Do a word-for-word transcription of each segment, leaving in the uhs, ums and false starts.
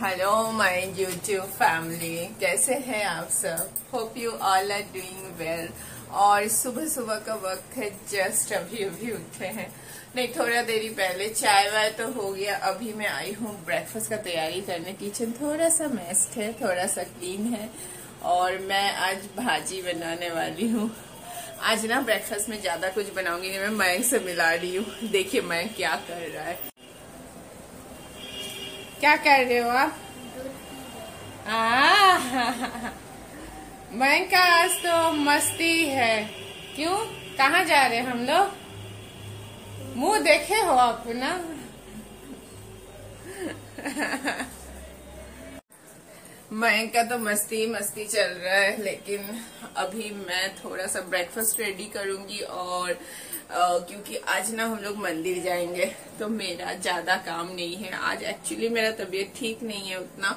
Hello my YouTube family, कैसे हैं आप सब? Hope you all are doing well. और सुबह सुबह का वक्त है, जस्ट अभी अभी उठे हैं, नहीं थोड़ा देरी पहले। चाय वाय तो हो गया, अभी मैं आई हूँ ब्रेकफास्ट का तैयारी करने। किचन थोड़ा सा मेस्ट है, थोड़ा सा क्लीन है। और मैं आज भाजी बनाने वाली हूँ। आज ना ब्रेकफास्ट में ज़्यादा कुछ बनाऊंगी नहीं, मैं मयंक से मिला रही हूँ। देखिए मयंक क्या कर रहा है। क्या कर रहे हो आप? मयंक का आज तो मस्ती है। क्यों, कहाँ जा रहे हम लोग? मुंह देखे हो आप ना। मयंक का तो मस्ती मस्ती चल रहा है। लेकिन अभी मैं थोड़ा सा ब्रेकफास्ट रेडी करूंगी। और Uh, क्योंकि आज ना हम लोग मंदिर जाएंगे, तो मेरा ज्यादा काम नहीं है आज। एक्चुअली मेरा तबीयत ठीक नहीं है उतना,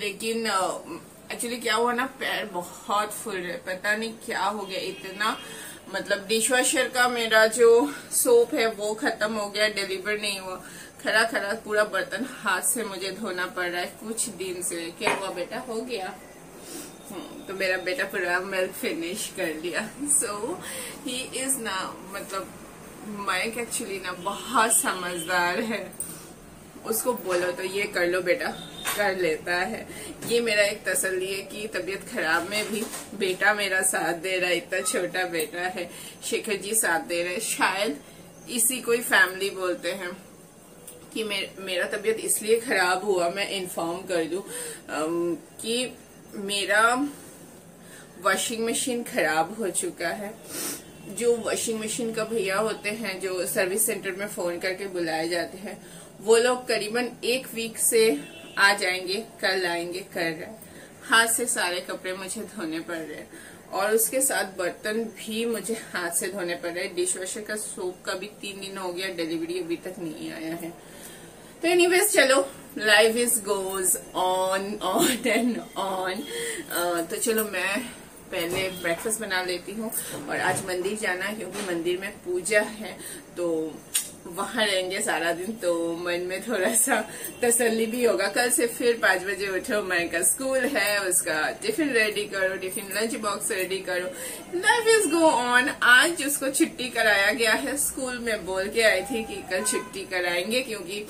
लेकिन एक्चुअली uh, क्या हुआ ना, पैर बहुत फुल है, पता नहीं क्या हो गया इतना। मतलब डिशवॉशर का मेरा जो सोप है वो खत्म हो गया, डिलीवर नहीं हुआ। खड़ा खड़ा पूरा बर्तन हाथ से मुझे धोना पड़ रहा है कुछ दिन से। क्या हुआ बेटा, हो गया? तो मेरा बेटा पूरा मिल्क फिनिश कर लिया। सो ही इज ना, मतलब मयंक एक्चुअली ना बहुत समझदार है। उसको बोलो तो ये कर लो बेटा, कर लेता है। ये मेरा एक तसल्ली है कि तबीयत खराब में भी बेटा मेरा साथ दे रहा है। इतना छोटा बेटा है, शेखर जी साथ दे रहे हैं। शायद इसी को ही फैमिली बोलते हैं कि मेरा तबीयत इसलिए खराब हुआ, मैं इन्फॉर्म कर दूं कि मेरा वॉशिंग मशीन खराब हो चुका है। जो वॉशिंग मशीन का भैया होते हैं, जो सर्विस सेंटर में फोन करके बुलाए जाते हैं, वो लोग करीबन एक वीक से आ जाएंगे, कल आएंगे, कर रहे हैं। हाथ से सारे कपड़े मुझे धोने पड़ रहे हैं, और उसके साथ बर्तन भी मुझे हाथ से धोने पड़ रहे हैं। डिशवॉशर का सोप का भी तीन दिन हो गया, डिलीवरी अभी तक नहीं आया है। तो एनीवेज, चलो life is goes on on and on. तो चलो मैं पहले ब्रेकफास्ट बना लेती हूँ। और आज मंदिर जाना है, क्योंकि मंदिर में पूजा है, तो वहाँ रहेंगे सारा दिन, तो मन में थोड़ा सा तसल्ली भी होगा। कल से फिर पाँच बजे उठो, मयंक का स्कूल है, उसका टिफिन रेडी करो, टिफिन लंच बॉक्स रेडी करो, लाइफ इज गो ऑन। आज उसको छुट्टी कराया गया है स्कूल में, बोल के आई थी कि कल छुट्टी कराएंगे, क्योंकि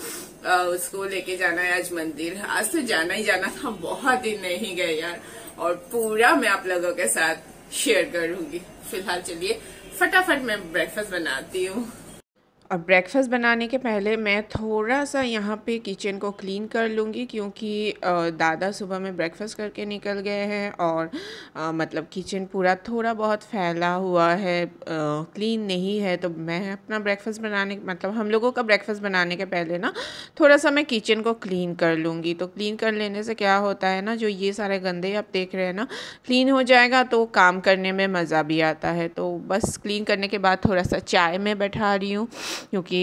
उसको लेके जाना है आज मंदिर। आज तो जाना ही जाना था, बहुत दिन नहीं गए यार। और पूरा मैं आप लोगों के साथ शेयर करूंगी। फिलहाल चलिए फटाफट मैं ब्रेकफास्ट बनाती हूँ। और ब्रेकफास्ट बनाने के पहले मैं थोड़ा सा यहाँ पे किचन को क्लीन कर लूँगी, क्योंकि दादा सुबह में ब्रेकफास्ट करके निकल गए हैं। और आ, मतलब किचन पूरा थोड़ा बहुत फैला हुआ है, आ, क्लीन नहीं है। तो मैं अपना ब्रेकफास्ट बनाने, मतलब हम लोगों का ब्रेकफास्ट बनाने के पहले ना थोड़ा सा मैं किचन को क्लीन कर लूँगी। तो क्लीन कर लेने से क्या होता है ना, जो ये सारे गंदे आप देख रहे हैं ना, क्लीन हो जाएगा, तो काम करने में मज़ा भी आता है। तो बस क्लीन करने के बाद थोड़ा सा चाय में बैठा रही हूँ, क्योंकि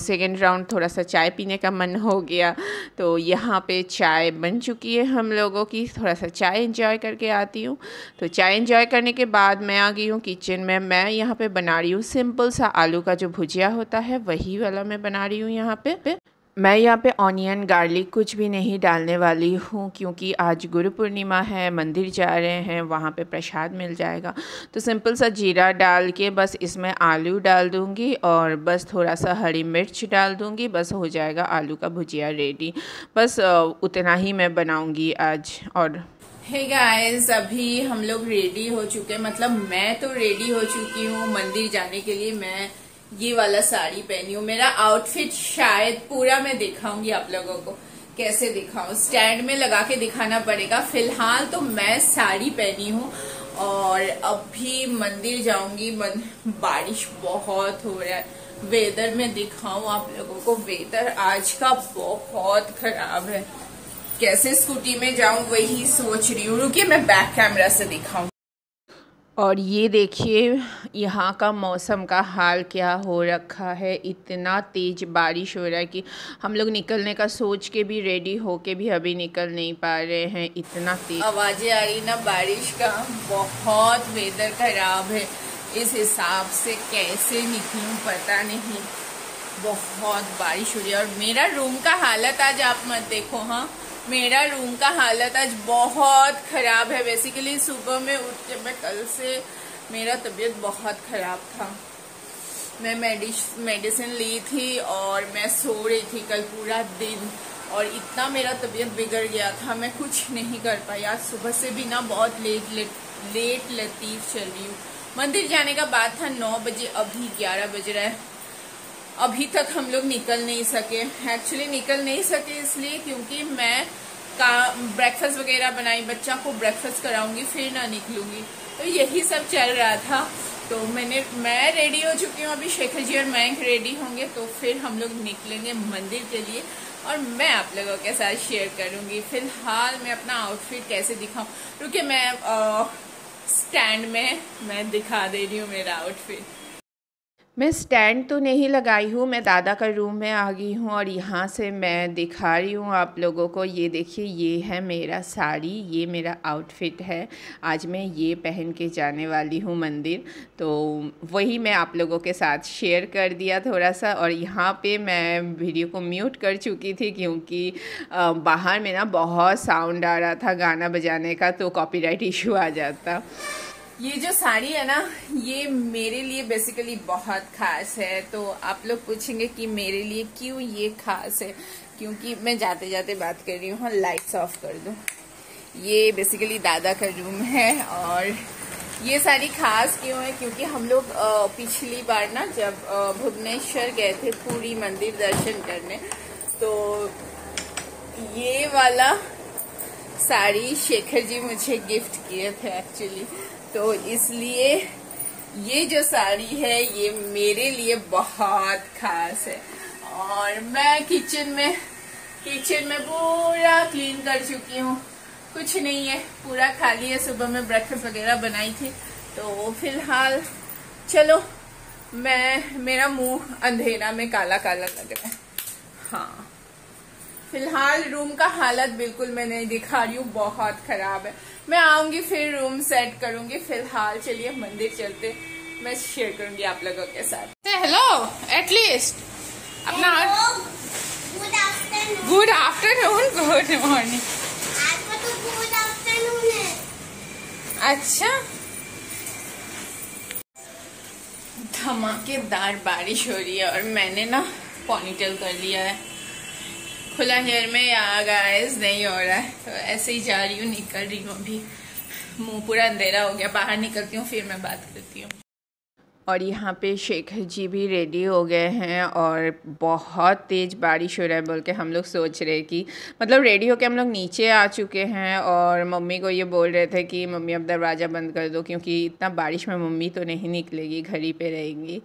सेकेंड राउंड थोड़ा सा चाय पीने का मन हो गया। तो यहाँ पे चाय बन चुकी है हम लोगों की, थोड़ा सा चाय एंजॉय करके आती हूँ। तो चाय एंजॉय करने के बाद मैं आ गई हूँ किचन में। मैं यहाँ पे बना रही हूँ सिंपल सा आलू का जो भुजिया होता है, वही वाला मैं बना रही हूँ। यहाँ पे मैं यहाँ पे ऑनियन गार्लिक कुछ भी नहीं डालने वाली हूँ, क्योंकि आज गुरु पूर्णिमा है, मंदिर जा रहे हैं, वहाँ पे प्रसाद मिल जाएगा। तो सिंपल सा जीरा डाल के बस इसमें आलू डाल दूँगी, और बस थोड़ा सा हरी मिर्च डाल दूँगी, बस हो जाएगा आलू का भुजिया रेडी। बस उतना ही मैं बनाऊँगी आज। और हे गाइस, अभी हम लोग रेडी हो चुके हैं, मतलब मैं तो रेडी हो चुकी हूँ मंदिर जाने के लिए। मैं ये वाला साड़ी पहनी हूँ। मेरा आउटफिट शायद पूरा मैं दिखाऊंगी आप लोगों को, कैसे दिखाऊं, स्टैंड में लगा के दिखाना पड़ेगा। फिलहाल तो मैं साड़ी पहनी हूँ, और अभी मंदिर जाऊंगी। मन, बारिश बहुत हो रहा है। वेदर में दिखाऊं आप लोगों को, वेदर आज का बहुत खराब है। कैसे स्कूटी में जाऊं वही सोच रही हूँ। रुकिए मैं बैक कैमरा से दिखाऊं। और ये देखिए यहाँ का मौसम का हाल क्या हो रखा है। इतना तेज़ बारिश हो रहा है कि हम लोग निकलने का सोच के भी, रेडी होके भी अभी निकल नहीं पा रहे हैं, इतना तेज आवाज़ें आ रही ना बारिश का। बहुत वेदर खराब है, इस हिसाब से कैसे निकलूं पता नहीं। बहुत बारिश हो रही है। और मेरा रूम का हालत आज आप मत देखो, हाँ मेरा रूम का हालत आज बहुत ख़राब है। बेसिकली सुबह में उठ के मैं कल से मेरा तबीयत बहुत ख़राब था। मैं मेडिस मेडिसिन ली थी और मैं सो रही थी कल पूरा दिन, और इतना मेरा तबीयत बिगड़ गया था मैं कुछ नहीं कर पाई। आज सुबह से भी ना बहुत लेट लेट लेट लतीफ़ चल रही हूँ। मंदिर जाने का बात था नौ बजे, अभी ग्यारह बज रहा है। अभी तक हम लोग निकल नहीं सके। एक्चुअली निकल नहीं सके इसलिए क्योंकि मैं का ब्रेकफास्ट वगैरह बनाई, बच्चा को ब्रेकफास्ट कराऊंगी फिर ना निकलूंगी, तो यही सब चल रहा था। तो मैंने मैं रेडी हो चुकी हूँ, अभी शेखर जी और मयंक रेडी होंगे तो फिर हम लोग निकलेंगे मंदिर के लिए और मैं आप लोगों के साथ शेयर करूँगी। फिलहाल मैं अपना आउटफिट कैसे दिखाऊँ, रुकिए मैं आ, स्टैंड में मैं दिखा दे रही हूँ मेरा आउटफिट। मैं स्टैंड तो नहीं लगाई हूँ, मैं दादा का रूम में आ गई हूँ और यहाँ से मैं दिखा रही हूँ आप लोगों को। ये देखिए, ये है मेरा साड़ी, ये मेरा आउटफिट है। आज मैं ये पहन के जाने वाली हूँ मंदिर, तो वही मैं आप लोगों के साथ शेयर कर दिया थोड़ा सा। और यहाँ पे मैं वीडियो को म्यूट कर चुकी थी क्योंकि बाहर में ना बहुत साउंड आ रहा था गाना बजाने का, तो कॉपीराइट इशू आ जाता। ये जो साड़ी है ना, ये मेरे लिए बेसिकली बहुत ख़ास है। तो आप लोग पूछेंगे कि मेरे लिए क्यों ये ख़ास है, क्योंकि मैं जाते जाते बात कर रही हूँ। हाँ, लाइट्स ऑफ कर दो। ये बेसिकली दादा का रूम है और ये साड़ी ख़ास क्यों है, क्योंकि हम लोग पिछली बार ना जब भुवनेश्वर गए थे पूरी मंदिर दर्शन करने, तो ये वाला साड़ी शेखर जी मुझे गिफ्ट किए थे एक्चुअली। तो इसलिए ये जो साड़ी है ये मेरे लिए बहुत खास है। और मैं किचन में किचन में पूरा क्लीन कर चुकी हूँ, कुछ नहीं है, पूरा खाली है। सुबह में ब्रेकफास्ट वगैरह बनाई थी। तो फिलहाल चलो, मैं मेरा मुंह अंधेरा में काला काला लग रहा है। हाँ, फिलहाल रूम का हालत बिल्कुल मैं नहीं दिखा रही हूँ, बहुत खराब है। मैं आऊंगी फिर रूम सेट करूंगी। फिलहाल चलिए मंदिर चलते, मैं शेयर करूंगी आप लोगों के साथ। हेलो, एटलीस्ट अपना गुड आफ्टरनून, गुड मॉर्निंग। आपका तो गुड आफ्टरनून है। अच्छा, धमाकेदार बारिश हो रही है और मैंने ना पॉनीटेल कर लिया है। खुला हेयर में या गाइस नहीं हो रहा है, तो ऐसे ही जा रही हूँ, निकल रही हूँ। अभी मुंह पूरा अंधेरा हो गया, बाहर निकलती हूँ फिर मैं बात करती हूँ। और यहाँ पे शेखर जी भी रेडी हो गए हैं और बहुत तेज़ बारिश हो रहा है, बोल के हम लोग सोच रहे कि मतलब रेडी होके हम लोग नीचे आ चुके हैं। और मम्मी को ये बोल रहे थे कि मम्मी अब दरवाज़ा बंद कर दो, क्योंकि इतना बारिश में मम्मी तो नहीं निकलेगी, घर ही पे रहेंगी।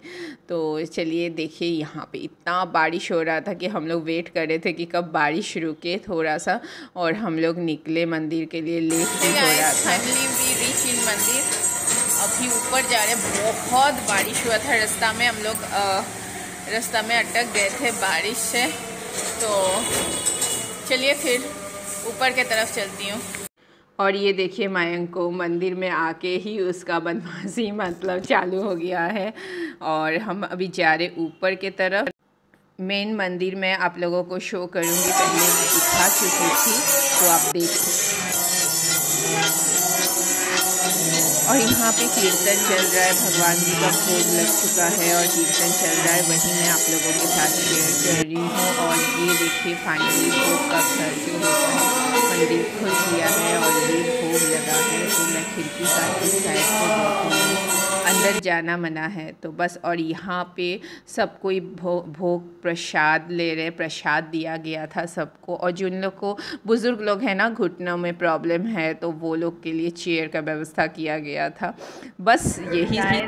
तो चलिए देखिए, यहाँ पे इतना बारिश हो रहा था कि हम लोग वेट कर रहे थे कि कब बारिश रुके थोड़ा सा और हम लोग निकले मंदिर के लिए। लेट भी हो रहा था। मंदिर अभी ऊपर जा रहे, बहुत बारिश हुआ था रास्ता में, हम लोग रास्ता में अटक गए थे बारिश से। तो चलिए फिर ऊपर के तरफ चलती हूँ। और ये देखिए, मयंक को मंदिर में आके ही उसका बदमाशी मतलब चालू हो गया है। और हम अभी जा रहे ऊपर के तरफ। मेन मंदिर में आप लोगों को शो करूँगी, पहले दिखा चुकी थी तो आप देखो। और यहाँ पे कीर्तन चल रहा है, भगवान जी का भोग लग चुका है और कीर्तन चल रहा है, वही मैं आप लोगों के साथ शेयर कर रही हूँ। और ये देखिए, फाइनली भोग का सर जो होता है मंदिर खुल गया है और ये भोग लगा है। तो मैं खिड़की का इस साइड से देखूँगी, अंदर जाना मना है तो बस। और यहाँ पे सब कोई भो भोग प्रसाद ले रहे, प्रसाद दिया गया था सबको। और जिन लोग को बुज़ुर्ग लोग हैं ना, घुटनों में प्रॉब्लम है, तो वो लोग के लिए चेयर का व्यवस्था किया गया था। बस यही थी।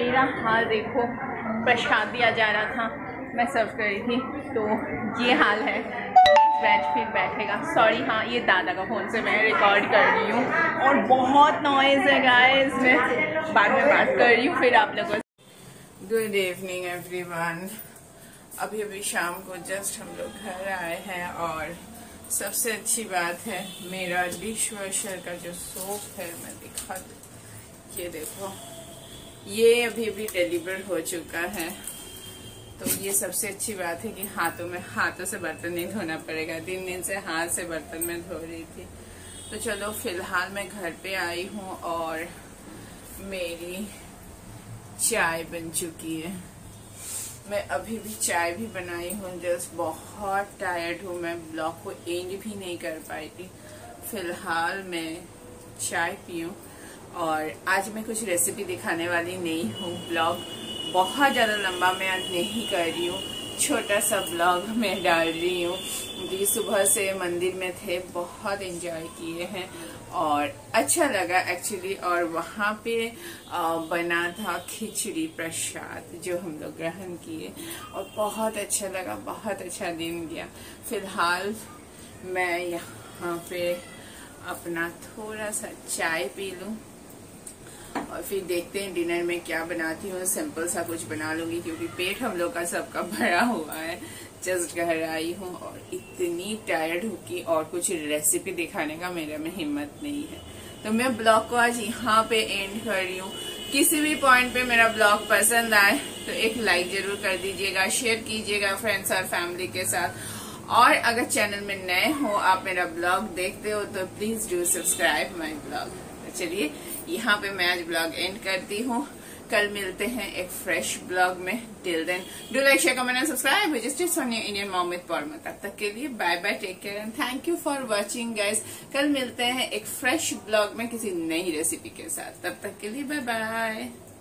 मेरा हाल देखो, प्रसाद दिया जा रहा था, मैं सर्व कर रही थी, तो ये हाल है। बैच फिर बैठेगा, सॉरी। हाँ, ये दादा का फ़ोन से मैं रिकॉर्ड कर रही हूँ और बहुत नॉइज़ है गाइस, मैं बाद में बात कर रही हूँ फिर आप लोगों से। Good evening everyone. अभी अभी शाम को जस्ट हम लोग घर आए हैं और सबसे अच्छी बात है मेरा डिश वॉशर का जो सोप है, मैं दिखा दूँ, ये देखो, ये अभी भी डिलीवर हो चुका है। तो ये सबसे अच्छी बात है कि हाथों में हाथों से बर्तन नहीं धोना पड़ेगा। तीन दिन से हाथ से बर्तन में धो रही थी। तो चलो फिलहाल मैं घर पे आई हूँ और मेरी चाय बन चुकी है। मैं अभी भी चाय भी बनाई हूँ, जस्ट बहुत टायर्ड हूँ। मैं ब्लॉग को एंड भी नहीं कर पाई थी। फिलहाल मैं चाय पीऊँ और आज मैं कुछ रेसिपी दिखाने वाली नहीं हूँ। ब्लॉग बहुत ज़्यादा लंबा मैं आज नहीं कर रही हूँ, छोटा सा ब्लॉग मैं डाल रही हूँ। क्योंकि सुबह से मंदिर में थे, बहुत एंजॉय किए हैं और अच्छा लगा एक्चुअली। और वहाँ पे बना था खिचड़ी प्रसाद जो हम लोग ग्रहण किए और बहुत अच्छा लगा, बहुत अच्छा दिन गया। फिलहाल मैं यहाँ पे अपना थोड़ा सा चाय पी लूँ और फिर देखते हैं डिनर में क्या बनाती हूँ। सिंपल सा कुछ बना लूँगी क्योंकि पेट हम लोग का सबका भरा हुआ है। जस्ट घर आई हूँ और इतनी टायर्ड हूँ कि और कुछ रेसिपी दिखाने का मेरे में हिम्मत नहीं है। तो मैं ब्लॉग को आज यहाँ पे एंड कर रही हूँ। किसी भी पॉइंट पे मेरा ब्लॉग पसंद आए तो एक लाइक जरूर कर दीजिएगा, शेयर कीजिएगा फ्रेंड्स और फैमिली के साथ। और अगर चैनल में नए हो, आप मेरा ब्लॉग देखते हो तो please do subscribe my blog. तो चलिए यहाँ पे मैं आज ब्लॉग एंड करती हूँ। कल मिलते हैं एक फ्रेश ब्लॉग में। Till then do like, share, comment and subscribe. Justice on your Indian mom with Parma. तब तक के लिए bye bye, take care and thank you for watching guys. कल मिलते हैं एक फ्रेश ब्लॉग में किसी नई रेसिपी के साथ। तब तक के लिए बाय बाय।